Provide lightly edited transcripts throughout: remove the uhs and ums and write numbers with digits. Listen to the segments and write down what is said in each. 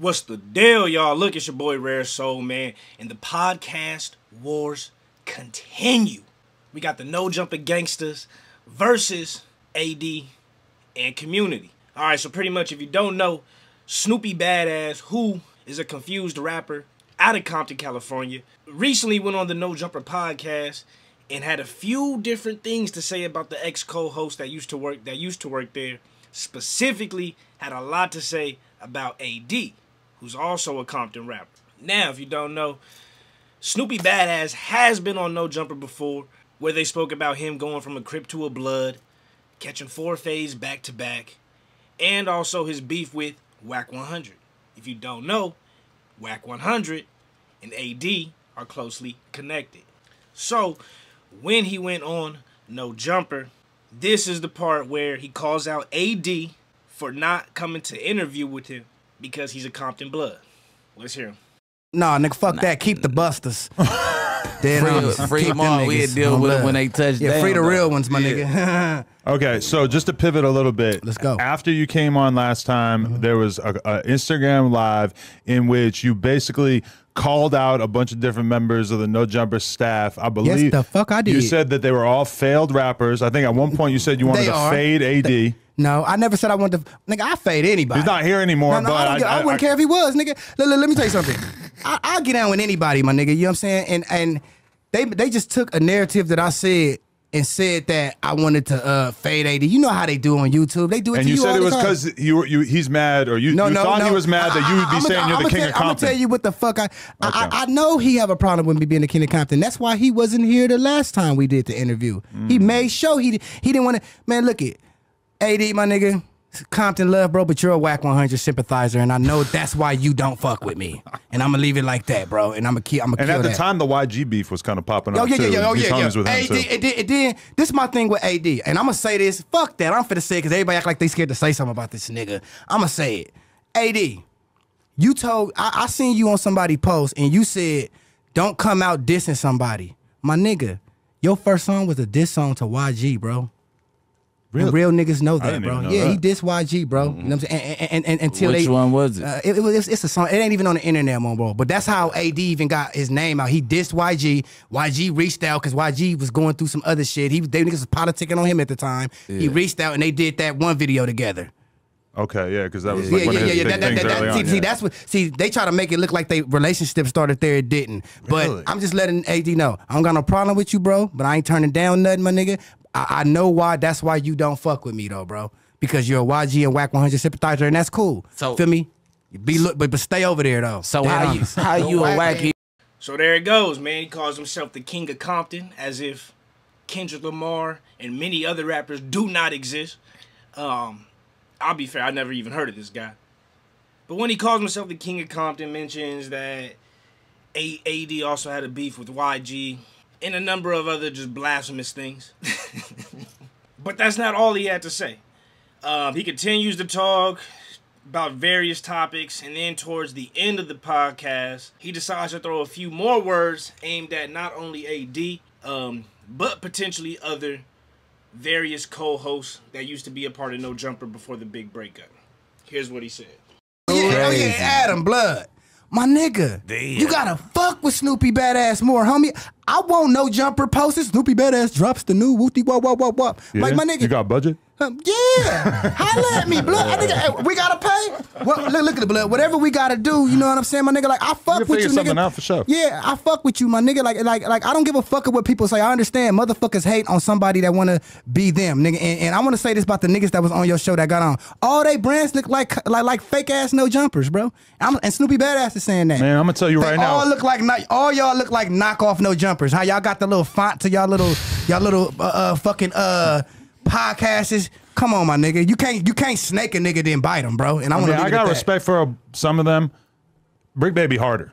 What's the deal, y'all? Look, it's your boy Rare Soul, man, and the podcast wars continue. We got the No Jumper gangsters versus AD and Community. All right, so pretty much, if you don't know, Snoopy Badazz, who is a confused rapper out of Compton, California, recently went on the No Jumper podcast and had a few different things to say about the ex-co-host that used to work there. Specifically, had a lot to say about AD, who's also a Compton rapper. Now, if you don't know, Snoopy Badazz has been on No Jumper before, where they spoke about him going from a Crip to a Blood, catching 4 Faves back-to-back, and also his beef with Wack 100. If you don't know, Wack 100 and AD are closely connected. So, when he went on No Jumper, this is the part where he calls out AD for not coming to interview with him because he's a Compton blood. Let's hear him. Nah, nigga, fuck that. Keep the busters. Free Mar, we deal with them when they touch down. Yeah, free the real ones, my nigga. Okay, so just to pivot a little bit. Let's go. After you came on last time, there was an Instagram Live in which you basically called out a bunch of different members of the No Jumper staff. I believe. Yes, the fuck I did. You said that they were all failed rappers. I think at one point you said you wanted to fade AD. No, I never said I wanted to. Nigga, I fade anybody. He's not here anymore. No, I wouldn't care if he was, nigga. Let me tell you something. I'll get down with anybody, my nigga. You know what I'm saying? And they just took a narrative that I said and said that I wanted to fade AD. You know how they do on YouTube. They do it. And to you said it was because he's mad, or you thought he was mad that you would be saying you're the king of Compton. I'm gonna tell you what the fuck I know he have a problem with me being the king of Compton. That's why he wasn't here the last time we did the interview. He made sure he didn't want to. Man, look it. AD, my nigga, Compton love, bro, but you're a Wack 100 sympathizer, and I know that's why you don't fuck with me. And I'm gonna leave it like that, bro. And I'm gonna kill And at the time, the YG beef was kind of popping up. Then this is my thing with AD, and I'm gonna say this. Fuck that. I'm finna say it because everybody act like they scared to say something about this nigga. I'm gonna say it. AD, you told I seen you on somebody post, and you said don't come out dissing somebody. My nigga, your first song was a diss song to YG, bro. Really? Real niggas know that, bro. Know that. He dissed YG, bro. You know what I'm saying? And until which one was it? It's a song. It ain't even on the internet, my bro. But that's how AD even got his name out. He dissed YG. YG reached out because YG was going through some other shit. They niggas was politicking on him at the time. Yeah. He reached out and they did that one video together. Okay, yeah, because that was like See, they try to make it look like they relationship started there. It didn't. But really? I'm just letting AD know. I don't got no problem with you, bro. But I ain't turning down nothing, my nigga. I know why. That's why you don't fuck with me, though, bro. Because you're a YG and Wack 100 sympathizer, and that's cool. So feel me? But stay over there, though. So how you a wacky? So there it goes, man. He calls himself the king of Compton, as if Kendrick Lamar and many other rappers do not exist. I'll be fair. I never even heard of this guy. But when he calls himself the king of Compton, mentions that AD also had a beef with YG. And a number of other just blasphemous things. But that's not all he had to say. He continues to talk about various topics. And then towards the end of the podcast, he decides to throw a few more words aimed at not only AD, but potentially other various co-hosts that used to be a part of No Jumper before the big breakup. Here's what he said. Yeah, Adam Blood. My nigga, damn. You gotta fuck with Snoopy Badazz more, homie. I won't No Jumper post it. Snoopy Badazz drops the new wooty wop wop wop wop. Yeah. Like my nigga, you got budget? Yeah, holla at me, blood. Nigga, we gotta pay. Well, look at the blood. Whatever we gotta do, you know what I'm saying, my nigga. Like I fuck with you, nigga. Something out for sure. Yeah, I fuck with you, my nigga. Like I don't give a fuck of what people say. I understand motherfuckers hate on somebody that wanna be them, nigga. And I wanna say this about the niggas that was on your show that got on. All they brands look like fake ass No Jumpers, bro. And Snoopy Badazz is saying that. Man, I'm gonna tell you right now. All y'all look like knockoff No Jumpers. How y'all got the little font to y'all little fucking podcasts. Come on, my nigga. You can't snake a nigga then bite him, bro. And I got respect for some of them. Bricc Baby harder.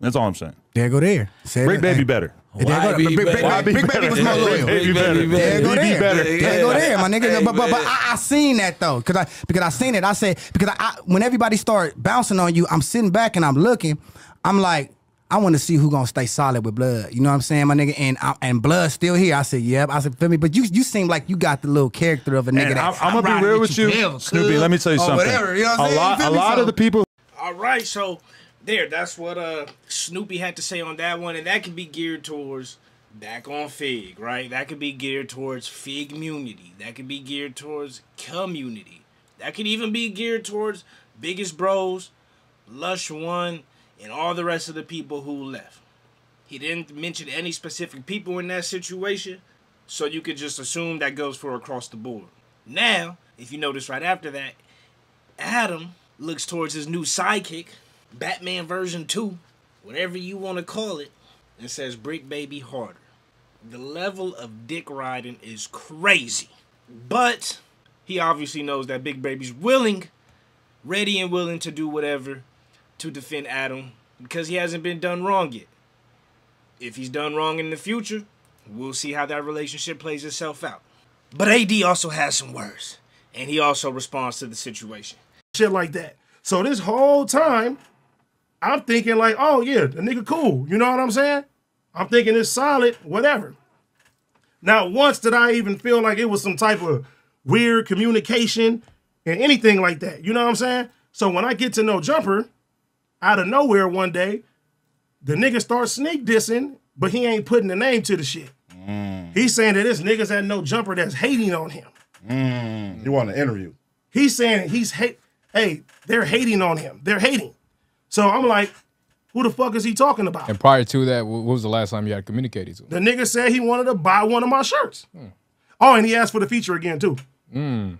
That's all I'm saying. There go there. Bricc Baby better. Bricc Baby was more loyal. There go there, my nigga. But I seen that though, because I seen it. I said when everybody start bouncing on you, I'm sitting back and I'm looking. I'm like, I want to see who gonna stay solid with Blood. You know what I'm saying, my nigga? And Blood still here. I said, yep. I said, feel me? But you seem like you got the little character of a nigga. I'm gonna be real with you, Snoopy. Let me tell you something. Whatever, you know what I'm saying? A lot of the people. All right, so there, that's what Snoopy had to say on that one, and that could be geared towards back on Fig, right? That could be geared towards Figgmunity. That could be geared towards community. That could even be geared towards Biggest Bros, Lush One, and all the rest of the people who left. He didn't mention any specific people in that situation, so you could just assume that goes for across the board. Now, if you notice right after that, Adam looks towards his new sidekick, Batman version 2, whatever you want to call it, and says, "Bricc Baby harder." The level of dick riding is crazy. But he obviously knows that Big Baby's willing, ready and willing to do whatever to defend Adam, because he hasn't been done wrong yet. If he's done wrong in the future, we'll see how that relationship plays itself out. But AD also has some words, and he also responds to the situation. Shit like that. So this whole time, I'm thinking like, oh yeah, the nigga cool. You know what I'm saying? I'm thinking it's solid, whatever. Not once did I even feel like it was some type of weird communication and anything like that. You know what I'm saying? So when I get to No Jumper, out of nowhere one day, the nigga starts sneak dissing, but he ain't putting the name to the shit. Mm. He's saying that this nigga's at No Jumper that's hating on him. Mm. You want an interview? He's saying he's hey, they're hating on him. They're hating. So I'm like, who the fuck is he talking about? And prior to that, what was the last time you had communicated to him? The nigga said he wanted to buy one of my shirts. Mm. Oh, and he asked for the feature again, too. Mm.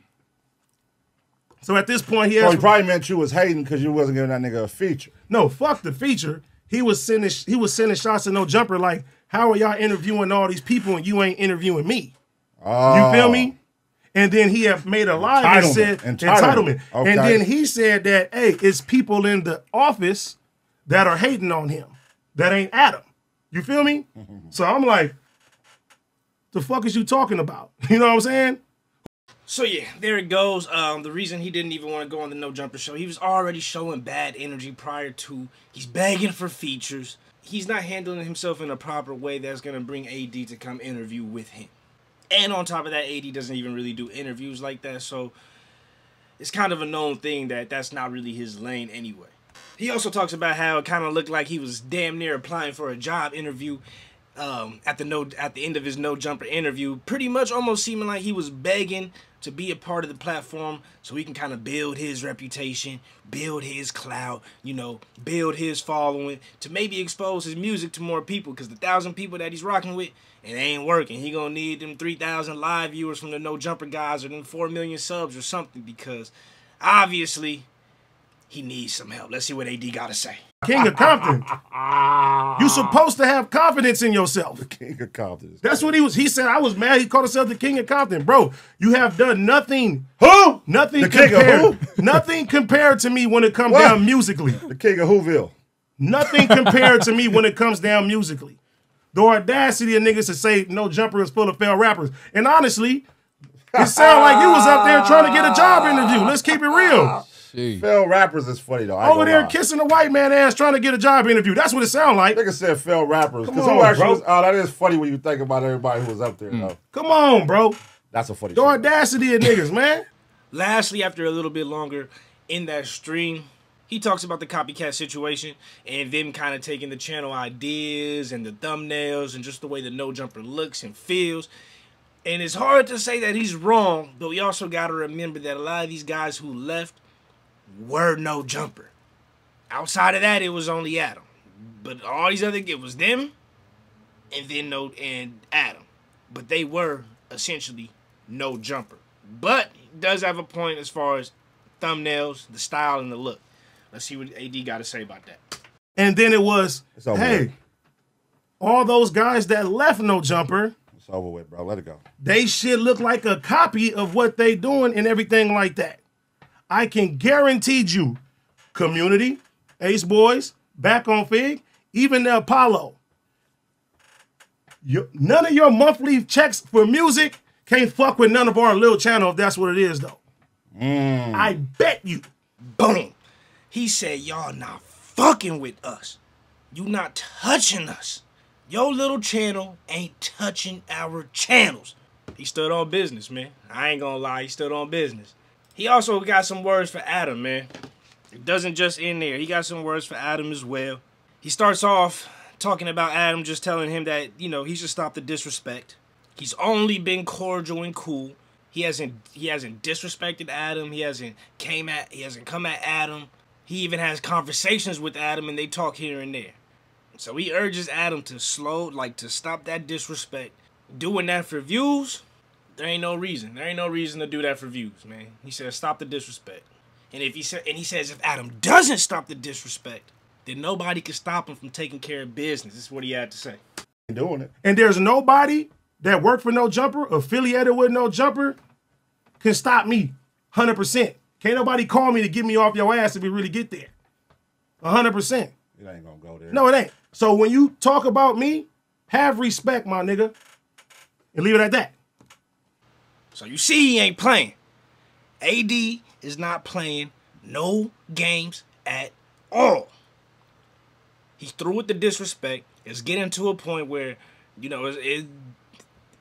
So at this point, he asked... So he probably meant you was hating because you wasn't giving that nigga a feature. No, fuck the feature. He was sending shots to No Jumper like, how are y'all interviewing all these people and you ain't interviewing me? Oh. You feel me? And then he had made a lie that said entitlement. Okay. And then he said that, hey, it's people in the office that are hating on him. That ain't Adam. You feel me? So I'm like, the fuck is you talking about? You know what I'm saying? So yeah, there it goes. The reason he didn't even want to go on the No Jumper show, he was already showing bad energy prior to. He's begging for features. He's not handling himself in a proper way that's going to bring AD to come interview with him. And on top of that, AD doesn't even really do interviews like that, so it's kind of a known thing that that's not really his lane anyway. He also talks about how it kind of looked like he was damn near applying for a job interview at the end of his No Jumper interview, pretty much almost seeming like he was begging to be a part of the platform so he can kind of build his reputation, build his clout, you know, build his following to maybe expose his music to more people, because the 1,000 people that he's rocking with, it ain't working. He gonna need them 3,000 live viewers from the No Jumper guys or them 4 million subs or something, because obviously he needs some help. Let's see what AD gotta say. King of Compton. You supposed to have confidence in yourself. The King of Compton. That's what he was. He said, I was mad. He called himself the King of Compton. Bro, you have done nothing. Who? Nothing compared. Nothing compared to me when it comes down musically. The King of Whoville. Nothing compared to me when it comes down musically. The audacity of niggas to say No Jumper is full of failed rappers. And honestly, it sounded like you was up there trying to get a job interview. Let's keep it real. Failed rappers is funny though. Over there kissing a white man ass trying to get a job interview. That's what it sound like. Nigga said failed rappers. Come on, bro. That is funny when you think about everybody who was up there though. Come on, bro. That's a funny. The audacity of niggas, man. Lastly, after a little bit longer in that stream, he talks about the copycat situation and them kind of taking the channel ideas and the thumbnails and just the way the No Jumper looks and feels. And it's hard to say that he's wrong, but we also got to remember that a lot of these guys who left were No Jumper. Outside of that, it was only Adam. But all these other, it was them and then Adam. But they were essentially No Jumper. But he does have a point as far as thumbnails, the style, and the look. Let's see what AD got to say about that. And then it was, hey, all those guys that left No Jumper, it's over with, bro. Let it go. They shit look like a copy of what they doing and everything like that. I can guarantee you, Community, Ace Boys, Back on Fig, even the Apollo. None of your monthly checks for music can't fuck with none of our little channel if that's what it is, though. Mm. I bet you. Boom. He said, y'all not fucking with us. You not touching us. Your little channel ain't touching our channels. He stood on business, man. I ain't gonna lie, he stood on business. He also got some words for Adam, man. It doesn't just end there. He got some words for Adam as well. He starts off talking about Adam just telling him that, you know, he should stop the disrespect. He's only been cordial and cool. He hasn't disrespected Adam. He hasn't come at Adam. He even has conversations with Adam and they talk here and there. So he urges Adam to stop that disrespect. Doing that for views, there ain't no reason. There ain't no reason to do that for views, man. He says stop the disrespect. And he says if Adam doesn't stop the disrespect, then nobody can stop him from taking care of business. This is what he had to say. Doing it. And there's nobody that worked for No Jumper, affiliated with No Jumper, can stop me, 100%. Can't nobody call me to get me off your ass if we really get there, 100%. It ain't gonna go there. No, it ain't. So when you talk about me, have respect, my nigga, and leave it at that. So you see he ain't playing. AD is not playing no games at all. He's through with the disrespect. It's getting to a point where, you know,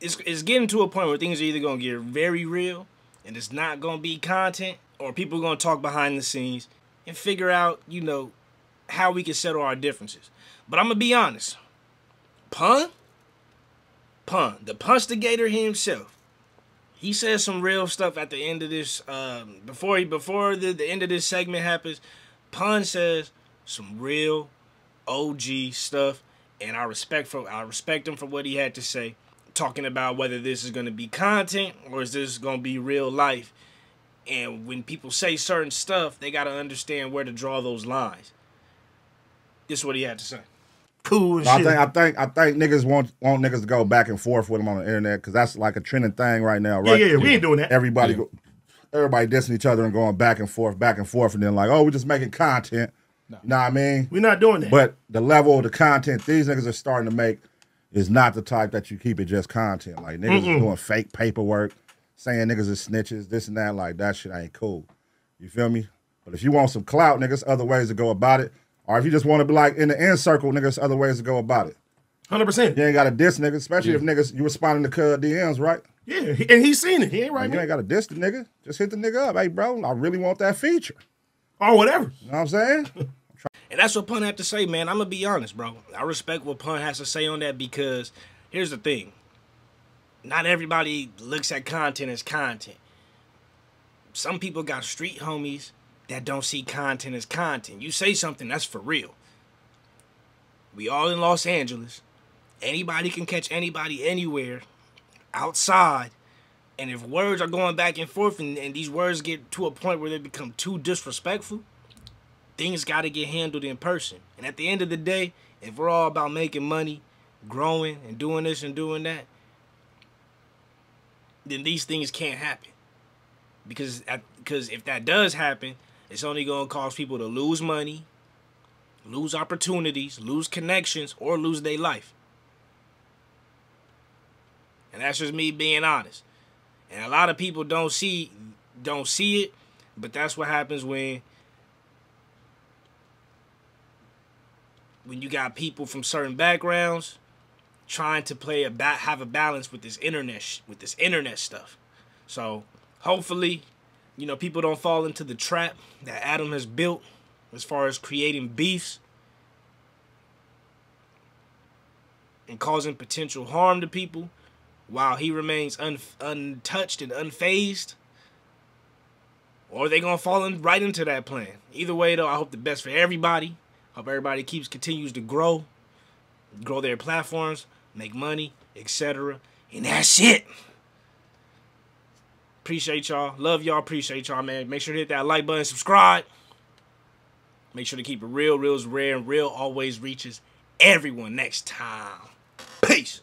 it's getting to a point where things are either going to get very real and it's not going to be content, or people are going to talk behind the scenes and figure out, you know, how we can settle our differences. But I'm going to be honest. Pun, the Punstigator himself, he says some real stuff at the end of this, before the end of this segment happens. Pun says some real OG stuff, and I respect him for what he had to say, talking about whether this is going to be content or is this going to be real life. And when people say certain stuff, they got to understand where to draw those lines. This is what he had to say. Cool and shit. I think niggas want niggas to go back and forth with them on the internet, because that's like a trending thing right now, right? Yeah, we ain't doing that. Everybody dissing each other and going back and forth, and then like, oh, we're just making content. No. Know what I mean? We're not doing that. But the level of the content these niggas are starting to make is not the type that you keep it just content. Like, niggas is doing fake paperwork, saying niggas is snitches, this and that. Like, that shit ain't cool. You feel me? But if you want some clout, niggas, other ways to go about it. Or if you just want to be like in the in circle, niggas, other ways to go about it. 100%. You ain't got to diss niggas, especially if niggas, you responding to DMs, right? Yeah, and he's seen it. He ain't right. Like, you ain't got to diss the nigga. Just hit the nigga up. Hey, bro, I really want that feature. Or whatever. You know what I'm saying? And that's what Pun had to say, man. I'm going to be honest, bro. I respect what Pun has to say on that, because here's the thing. Not everybody looks at content as content. Some people got street homies that don't see content as content. You say something, that's for real. We all in Los Angeles. Anybody can catch anybody anywhere outside. And if words are going back and forth and these words get to a point where they become too disrespectful, things got to get handled in person. And at the end of the day, if we're all about making money, growing, and doing this and doing that, then these things can't happen. Because if that does happen, it's only going to cause people to lose money, lose opportunities, lose connections, or lose their life. And that's just me being honest. And a lot of people don't see it, but that's what happens when you got people from certain backgrounds trying to play have a balance with this internet stuff. So hopefully, you know, people don't fall into the trap that Adam has built as far as creating beefs and causing potential harm to people while he remains untouched and unfazed. Or they gonna fall right into that plan. Either way, though, I hope the best for everybody. Hope everybody continues to grow their platforms, make money, etc. And that's it. Appreciate y'all. Love y'all. Appreciate y'all, man. Make sure to hit that like button, subscribe. Make sure to keep it real. Real is rare, and real always reaches everyone. Next time. Peace.